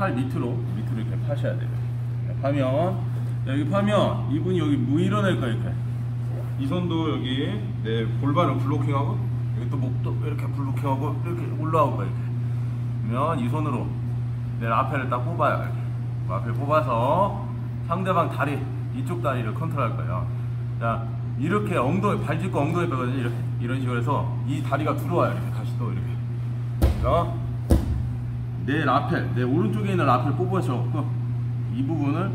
팔 밑으로 이렇게 파셔야 돼요. 파면, 여기 파면 이분이 여기 일어날 거예요. 이렇게 이 손도 여기 내 골반을 블로킹하고, 여기 또 목도 이렇게 블로킹하고, 이렇게 올라올 거예요. 그러면 이 손으로 내 앞에를 딱 뽑아요. 이렇게. 그 앞에 뽑아서 상대방 다리, 이쪽 다리를 컨트롤할 거예요. 자, 이렇게 엉덩이, 발 짚고 엉덩이 빼거든요. 이렇게. 이런 식으로 해서 이 다리가 들어와요. 이렇게 다시 또 이렇게. 그래서 내 라펠, 내 오른쪽에 있는 라펠 뽑으셔서 이 부분을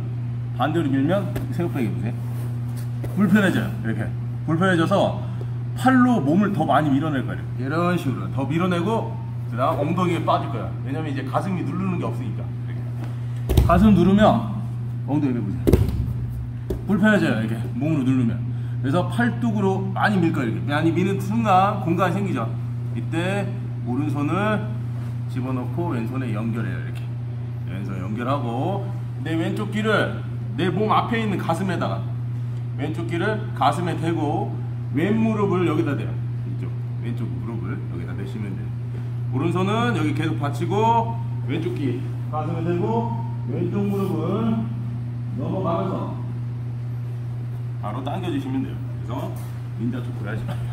반대로 밀면 생각보다 보세요. 불편해져요. 이렇게. 불편해져서 팔로 몸을 더 많이 밀어낼 거예요. 이런 식으로. 더 밀어내고, 그 다음 엉덩이에 빠질 거예요. 왜냐면 이제 가슴이 누르는 게 없으니까. 이렇게. 가슴 누르면 엉덩이 빼보세요. 불편해져요. 이렇게. 몸으로 누르면. 그래서 팔뚝으로 많이 밀 거예요. 이렇게. 많이 미는 순간 공간이 생기죠. 이때 오른손을 집어넣고 왼손에 연결해요. 이렇게. 왼손 연결하고, 내 왼쪽 귀를 내 몸 앞에 있는 가슴에다가, 왼쪽 귀를 가슴에 대고, 왼 무릎을 여기다 대요. 이쪽. 왼쪽 무릎을 여기다 대시면 돼요. 오른손은 여기 계속 받치고, 왼쪽 귀 가슴에 대고, 왼쪽 무릎을 넘어가면서 바로 당겨주시면 돼요. 그래서 닌자 초크 하지 마세요.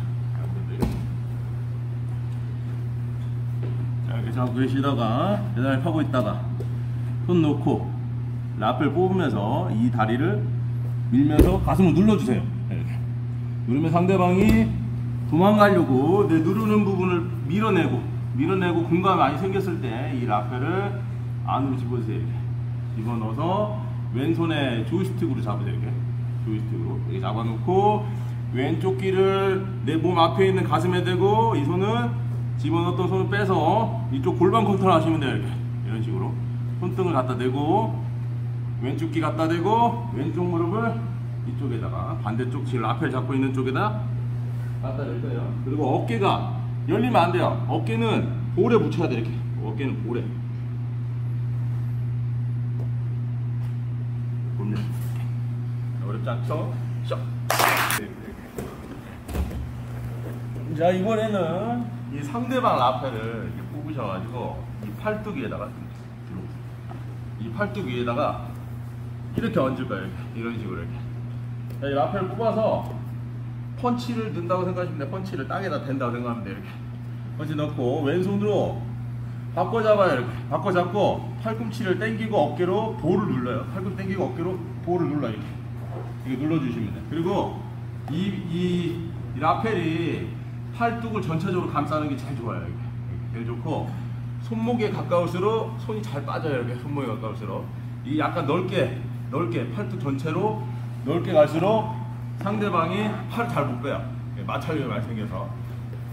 자, 이렇게 잡고 계시다가 배달 펴고 있다가 손 놓고 라펠 뽑으면서 이 다리를 밀면서 가슴을 눌러주세요. 이렇게. 누르면 상대방이 도망가려고 내 누르는 부분을 밀어내고 공간 많이 생겼을 때 이 라펠을 안으로 집어주세요. 이렇게. 집어넣어서 왼손에 조이스틱으로 잡으세요. 이렇게. 조이스틱으로 여기 잡아놓고 왼쪽 귀를 내 몸 앞에 있는 가슴에 대고 이 손은 집어넣었던 손을 빼서 이쪽 골반 컨트롤 하시면 돼요. 이렇게. 이런 식으로 손등을 갖다 대고 왼쪽 귀 갖다 대고 왼쪽 무릎을 이쪽에다가 반대쪽 지금 앞에 잡고 있는 쪽에다 갖다 댈 거예요. 그리고 어깨가 열리면 안 돼요. 어깨는 볼에 붙여야 돼요. 이렇게. 어깨는 볼에. 어렵지 않죠? 자, 이번에는 이 상대방 라펠을 이렇게 뽑으셔가지고 이 팔뚝 위에다가 들어오세요. 이 팔뚝 위에다가 이렇게 얹을 거예요. 이렇게. 이런 식으로 이렇게. 자, 이 라펠을 뽑아서 펀치를 넣는다고 생각하시면 돼요. 펀치를 땅에다 댄다고 생각하면 돼요. 이렇게. 펀치 넣고 왼손으로 바꿔 잡아요. 이렇게. 바꿔 잡고 팔꿈치를 당기고 어깨로 볼을 눌러요. 팔꿈치 당기고 어깨로 볼을 눌러요. 이렇게. 이게 눌러주시면 돼요. 그리고 이 라펠이 팔뚝을 전체적으로 감싸는 게 제일 좋아요. 이렇게. 제일 좋고 손목에 가까울수록 손이 잘 빠져요. 이렇게 손목에 가까울수록 이 약간 넓게 팔뚝 전체로 넓게 갈수록 상대방이 팔을 잘 못 빼요. 마찰력이 많이 생겨서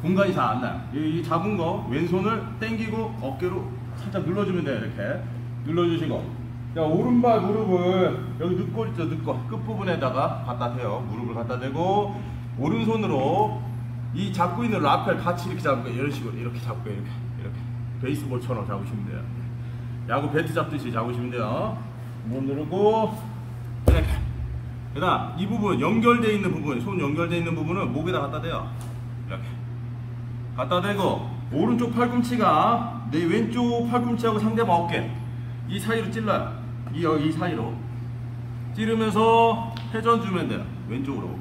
공간이 잘 안 나요. 이 잡은 거 왼손을 당기고 어깨로 살짝 눌러주면 돼요. 이렇게 눌러주시고. 자, 오른발 무릎을 여기 늑골 있죠? 늑골 끝부분에다가 갖다 대요. 무릎을 갖다 대고 오른손으로 이 잡고 있는 라펠 같이 이렇게 잡을게요. 이런 식으로 이렇게 잡을게요. 이렇게 베이스볼처럼 잡으시면 돼요. 야구 배트 잡듯이 잡으시면 돼요. 몸 누르고 이렇게. 그다음 이 부분 연결되어 있는 부분, 손 연결되어 있는 부분은 목에다 갖다 대요. 이렇게 갖다 대고 오른쪽 팔꿈치가 내 왼쪽 팔꿈치하고 상대방 어깨 이 사이로 찔러요. 이 사이로 찌르면서 회전 주면 돼요. 왼쪽으로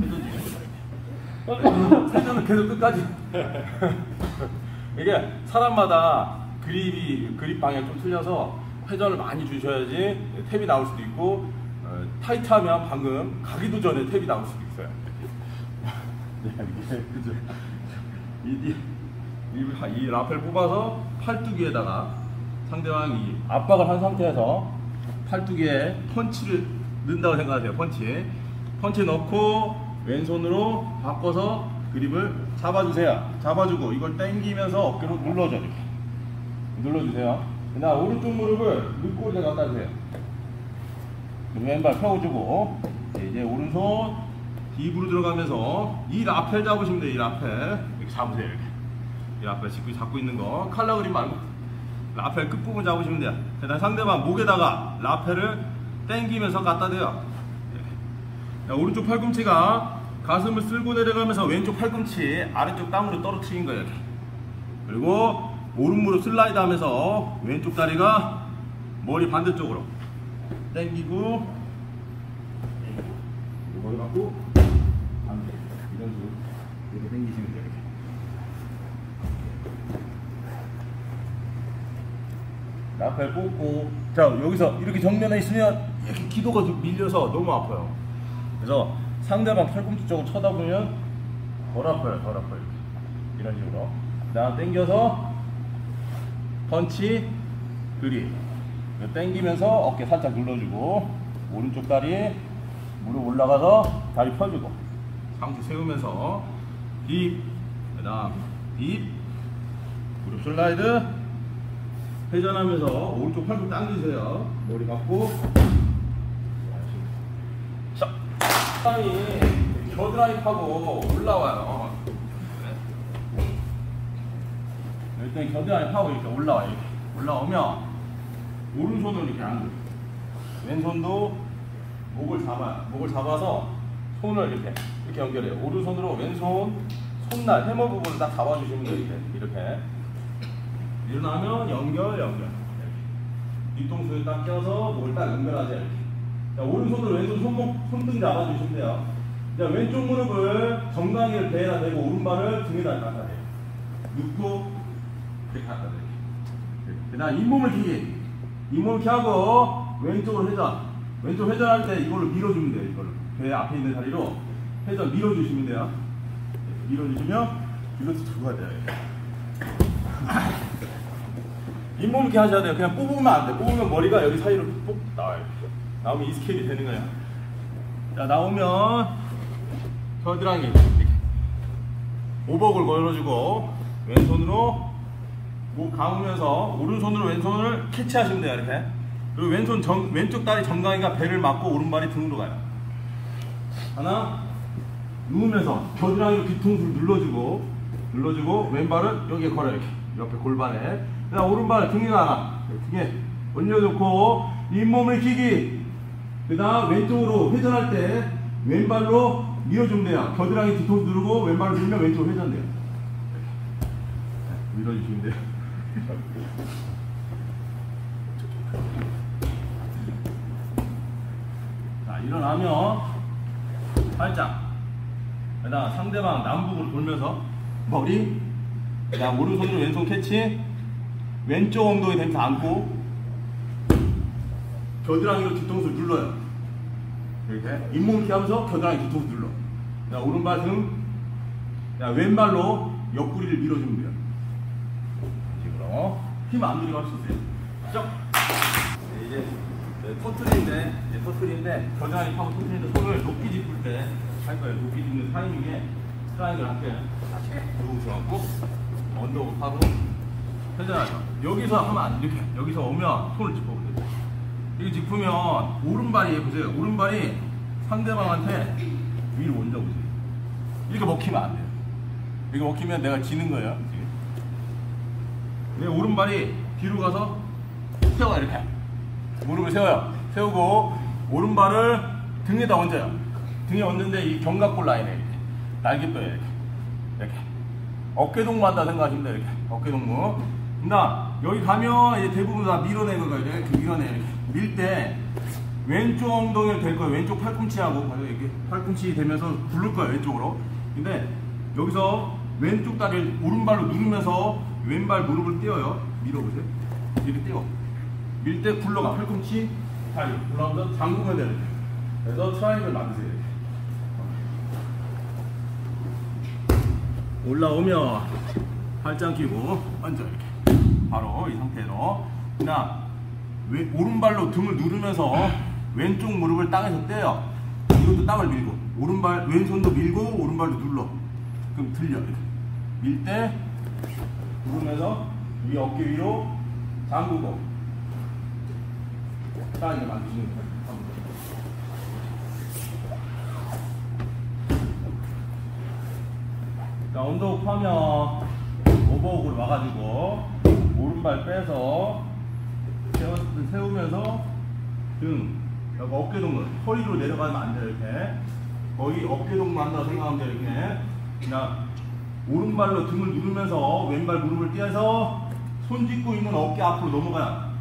회전 주면 돼요. 회전은 계속 끝까지. 이게 사람마다 그립 방향이 좀 틀려서 회전을 많이 주셔야지 탭이 나올 수도 있고, 타이트하면 방금 가기도 전에 탭이 나올 수도 있어요. 네, 그죠. 이 라펠 뽑아서 팔뚝위에다가 상대방이 압박을 한 상태에서 팔뚝위에 펀치를 넣는다고 생각하세요. 펀치 넣고 왼손으로 바꿔서 그립을 잡아주세요. 잡아주고 이걸 당기면서 어깨로 눌러줘요. 이렇게 눌러주세요. 그다음 오른쪽 무릎을 늑골에 갖다 주세요. 왼발 펴주고 이제 오른손 딥으로 들어가면서 이 라펠 잡으시면 돼요. 이 라펠 이렇게 잡으세요. 이렇게. 이 라펠 잡고 있는 거 칼라 그림 말고 라펠 끝부분 잡으시면 돼요. 그다음 상대방 목에다가 라펠을 당기면서 갖다 대요. 자, 오른쪽 팔꿈치가 가슴을 쓸고 내려가면서 왼쪽 팔꿈치 아래쪽 땅으로 떨어뜨린 거예요. 이렇게. 그리고 오른무릎 슬라이드 하면서 왼쪽 다리가 머리 반대쪽으로 땡기고 머리 갖고 반대 이런 식으로 이렇게 땡기시면 돼요. 앞에 뽑고 자 여기서 이렇게 정면에 있으면 이렇게 기도가 좀 밀려서 너무 아파요. 그래서 상대방 팔꿈치 쪽을 쳐다보면 덜 아파요. 이런 식으로 나 땡겨서 펀치 그립 땡기면서 어깨 살짝 눌러주고 오른쪽 다리 무릎 올라가서 다리 펴주고 상체 세우면서 딥 그다음 딥 무릎 슬라이드 회전하면서 오른쪽 팔꿈치 당기세요. 머리 맞고 자, 땅이 겨드랑이파고 올라와요. 일단 겨드랑이파고 이렇게 올라와요. 이렇게 올라오면 오른손으로 이렇게 안고 왼손도 목을 잡아요. 목을 잡아서 손을 이렇게 연결해요. 오른손으로 왼손 손날 해머 부분을 딱 잡아주시면 돼요. 이렇게. 일어나면 연결 뒤통수에 딱 껴서 목을 딱 연결하세요. 자, 오른손으로 왼손 손등 잡아주시면 돼요. 자, 왼쪽 무릎을 정강이를 배에다 대고 오른발을 등에다 갖다 대요. 눕고 이렇게 갖다 대요. 그 다음 잇몸을 이렇게 하고 왼쪽으로 회전 회전할 때 이걸로 밀어주면 돼요. 이걸로 배 앞에 있는 다리로 회전 밀어주시면 돼요. 밀어주시면 이것도 잡아야 돼요. 잇몸 이렇게 하셔야 돼요. 그냥 뽑으면 안 돼. 뽑으면 머리가 여기 사이로 뽑 나와요. 나오면 이스케일이 되는 거야. 자, 나오면 겨드랑이 이렇게 오복을 걸어주고 왼손으로 목 감으면서 오른손으로 왼손을 캐치하시면 돼요. 이렇게. 그리고 왼쪽 다리 정강이가 배를 맞고 오른발이 등으로 가요. 하나 누우면서 겨드랑이로 뒤통수를 눌러주고 왼발을 여기에 걸어요. 이렇게 옆에 골반에 그다음 오른발 등에 하나 등에 올려놓고 잇몸을 키기 그 다음 왼쪽으로 회전할 때 왼발로 밀어주면 돼요. 겨드랑이 뒤통수 누르고 왼발을 밀면 왼쪽으로 회전돼요. 밀어주시면 돼요. 자, 일어나면 팔짱 그 다음 상대방 남북으로 돌면서 머리 그 다음 오른손으로 왼손 캐치 왼쪽 엉덩이 댐프 안고 겨드랑이로 뒤통수를 눌러요. 이렇게 잇몸 이렇게 하면서 겨드랑이 뒤통수 눌러. 자, 오른발 등 자, 왼발로 옆구리를 밀어주면 돼요. 힘 안 들이고 할 수 있어요. 시작! 네, 이제 터트리인데 겨드랑이 파고 터트리는데 손을 높이 짚을 때 할 거예요. 높이 짚는 타이밍에 트라이앵글 할게요. 다시 누우셔갖고 언더로 파고 회전하죠. 여기서 하면 안 돼. 이렇게 여기서 오면 손을 짚어보세요. 이거 짚으면 오른발이 보세요. 오른발이 상대방한테 위로 얹어보세요. 이렇게 먹히면 안 돼요. 이렇게 먹히면 내가 지는 거예요. 내 오른발이 뒤로 가서 세워요. 이렇게 무릎을 세워요. 세우고 오른발을 등에다 얹어요. 등에 얹는데 이 견갑골 라인에 이렇게 날개뼈에 이렇게 어깨동무한다 생각하시면 돼요. 이렇게 어깨동무. 나 여기 가면 이제 대부분 다 밀어내는 거예요. 이렇게 밀어내. 밀 때 왼쪽 엉덩이를 댈 거예요. 왼쪽 팔꿈치하고 이렇게 팔꿈치 대면서 부를 거예요. 왼쪽으로. 근데 여기서 왼쪽 다리를 오른발로 누르면서 왼발 무릎을 띄어요. 밀어보세요. 이렇게 띄워. 밀 때 굴러가. 팔꿈치 다리 굴러가면서 잠그면 돼요. 그래서 트라이앵글 만드세요. 올라오면 팔짱 끼고 앉아 이렇게 바로 이 상태로 그냥 오른발로 등을 누르면서 왼쪽 무릎을 땅에서 떼요. 이것도 땅을 밀고 왼손도 밀고 오른발도 눌러. 그럼 들려. 밀 때 누르면서 위 어깨 위로 잠그고 땅에 만드시는 거예요. 자, 언더훅 하면 오버훅으로 와가지고 오른발 빼서 세우면서 등 어깨 동무 허리로 내려가면 안 돼요. 이렇게 거의 어깨 동무 한다고 생각하면 돼요. 이렇게 그냥 오른발로 등을 누르면서 왼발 무릎을 띄어서 손 짚고 있는 어깨 앞으로 넘어가요.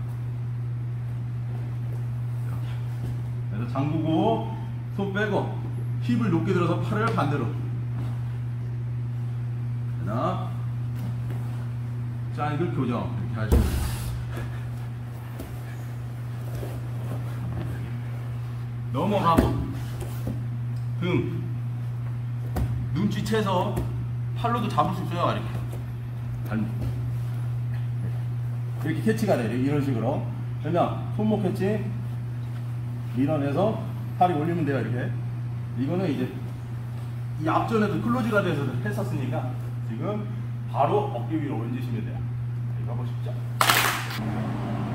그래서 잠그고 손 빼고 힙을 높게 들어서 팔을 반대로. 하나. 자, 이걸 교정 이렇게 하시면 돼요. 넘어가고 등 눈치채서 팔로도 잡을 수 있어요. 이렇게 발목 이렇게 캐치가 돼요. 이런 식으로. 그냥 손목 캐치 밀어내서 팔이 올리면 돼요. 이렇게. 이거는 이제 이 앞전에도 클로즈가 돼서 했었으니까 지금 바로 어깨 위로 얹으시면 돼요. 이거 한번 쉽죠.